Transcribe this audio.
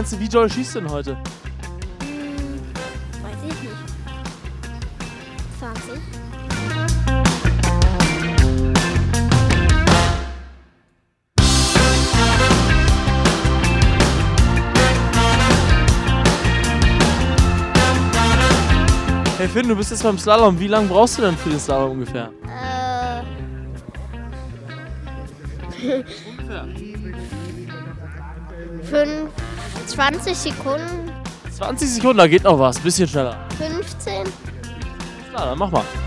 meinst du, wie doll schießt denn heute? Weiß ich nicht. 20. Hey Finn, du bist jetzt beim Slalom. Wie lange brauchst du denn für den Slalom ungefähr? Ungefähr. 20 Sekunden. 20 Sekunden, da geht noch was. Bisschen schneller. 15. Klar, dann mach mal.